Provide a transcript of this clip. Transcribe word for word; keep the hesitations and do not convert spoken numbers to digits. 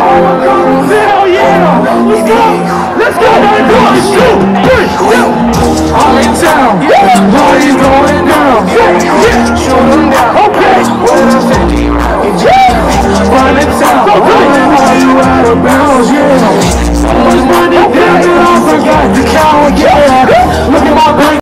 Zero, yeah! Let's go! Let's go! One, two, three, go! All in town! Party's going down! Shoot them down! Okay! One fifty rounds! Run in town! All in, all you out of bounds!